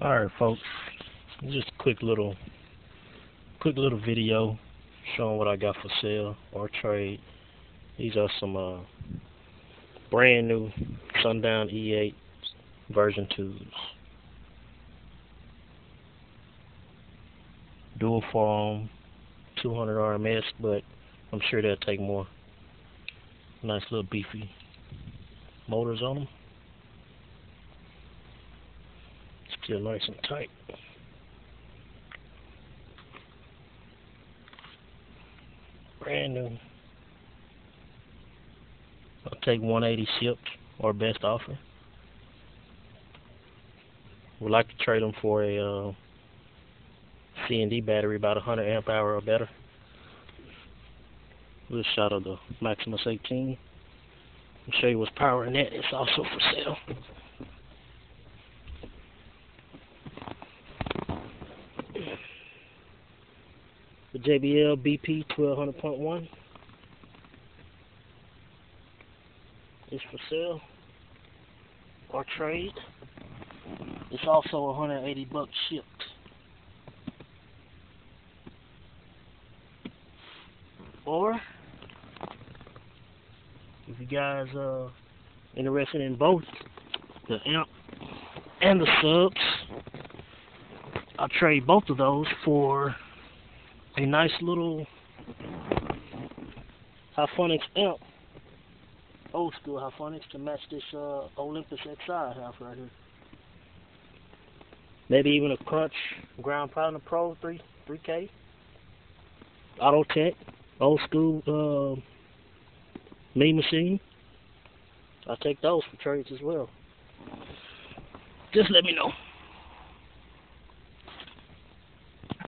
Alright folks, just a quick little video showing what I got for sale or trade. These are some brand new Sundown E8 version 2s. Dual foam, 200 RMS, but I'm sure they'll take more. Nice little beefy motors on them. Still nice and tight. Brand new. I'll take 180 shipped or best offer. Would like to trade them for a C&D battery, about 100 amp hour or better. Little shot of the Maximus 18. I'll show you what's powering that. It's also for sale. The JBL BP 1200.1 is for sale or trade. It's also 180 bucks shipped. Or if you guys are interested in both the amp and the subs, I'll trade both of those for a nice little Hifonics amp, old school Hifonics, to match this Olympus XI half right here. Maybe even a Crunch Ground Pounder Pro 3K, Autotek, old school mean machine. I'll take those for trades as well. Just let me know.